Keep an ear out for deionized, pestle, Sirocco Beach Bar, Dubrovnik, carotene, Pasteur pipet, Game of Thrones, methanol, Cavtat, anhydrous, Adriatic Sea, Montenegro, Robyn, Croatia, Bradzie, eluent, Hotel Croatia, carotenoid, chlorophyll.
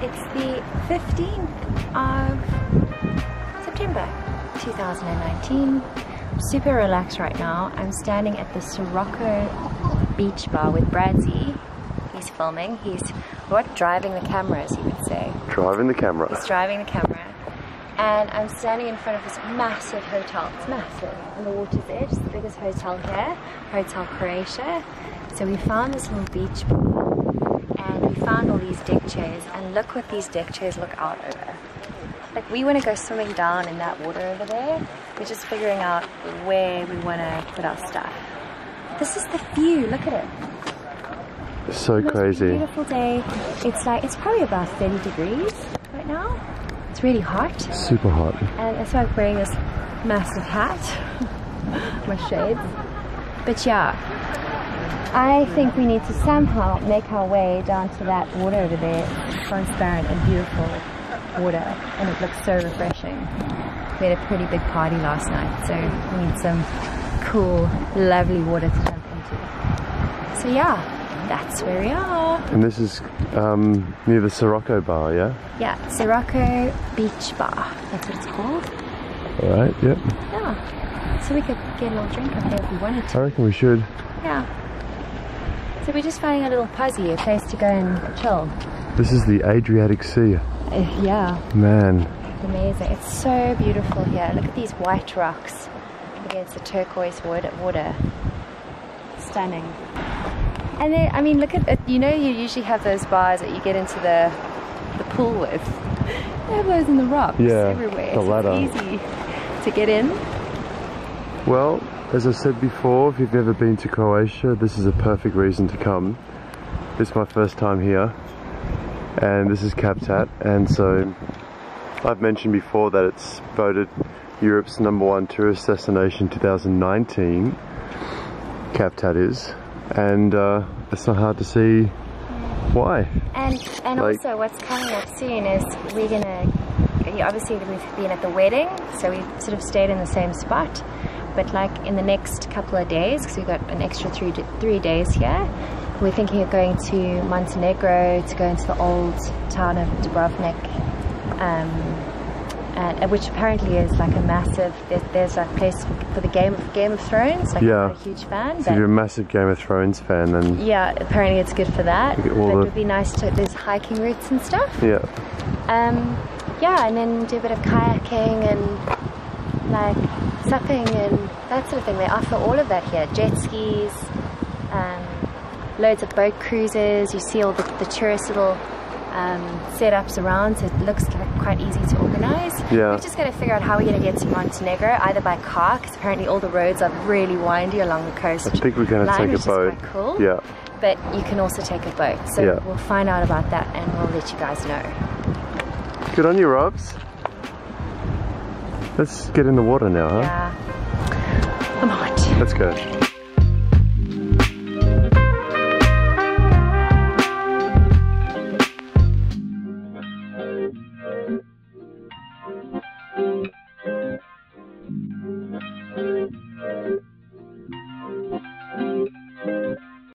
It's the 15th of September 2019. I'm super relaxed right now. I'm standing at the Sirocco Beach Bar with Bradzie. He's filming. He's driving the camera, as you would say. Driving the camera. He's driving the camera. And I'm standing in front of this massive hotel. It's massive. On the water's edge. It's the biggest hotel here. Hotel Croatia. So we found this little beach bar. And we found all these deck chairs. And look what these deck chairs look out over. Like, we want to go swimming down in that water over there. We're just figuring out where we want to put our stuff. This is the view. Look at it. It's so crazy. It's a beautiful day. It's like, it's probably about 30 degrees right now. It's really hot. Super hot. And that's why I'm wearing this massive hat. My shades. But yeah, I think we need to somehow make our way down to that water over there. It's transparent and beautiful water, and it looks so refreshing. We had a pretty big party last night, so we need some cool, lovely water to jump into. So yeah, that's where we are. And this is near the Sirocco Bar, yeah? Yeah, Sirocco Beach Bar, that's what it's called. Alright, yep. Yeah, so we could get a little drink up there if we wanted to. I reckon we should. Yeah. So we're just finding a little puzzy, a place to go and chill. This is the Adriatic Sea. Yeah. Man. It's amazing. It's so beautiful here. Look at these white rocks against the turquoise water. Stunning. And then, I mean, look at it. You know, you usually have those bars that you get into the pool with. They have those in the rocks everywhere. The ladder. It's easy to get in. Well, as I said before, if you've never been to Croatia, this is a perfect reason to come. This is my first time here. And this is Cavtat, and so I've mentioned before that it's voted Europe's #1 tourist destination 2019. Cavtat is, and it's not hard to see why. And like, also what's coming up soon is we're gonna, obviously we've been at the wedding, so we've sort of stayed in the same spot, but like in the next couple of days, because we've got an extra three days here, we're thinking of going to Montenegro to go into the old town of Dubrovnik, which apparently is like a massive, there's a place for the Game of Thrones. Like, yeah. I'm a huge fan. So if you're a massive Game of Thrones fan, then yeah, apparently it's good for that. But it would be nice to, there's hiking routes and stuff. Yeah. Yeah, and then do a bit of kayaking and like supping and that sort of thing. They offer all of that here. Jet skis. Loads of boat cruises. You see all the tourist little setups around, so it looks like quite easy to organize. Yeah. We've just got to figure out how we're going to get to Montenegro, either by car, because apparently all the roads are really windy along the coast. I think we're going to take a boat. Which is quite cool. Yeah. But you can also take a boat, so yeah, we'll find out about that and we'll let you guys know. Good on you, Robs. Let's get in the water now, huh? Yeah. I'm hot. Let's go.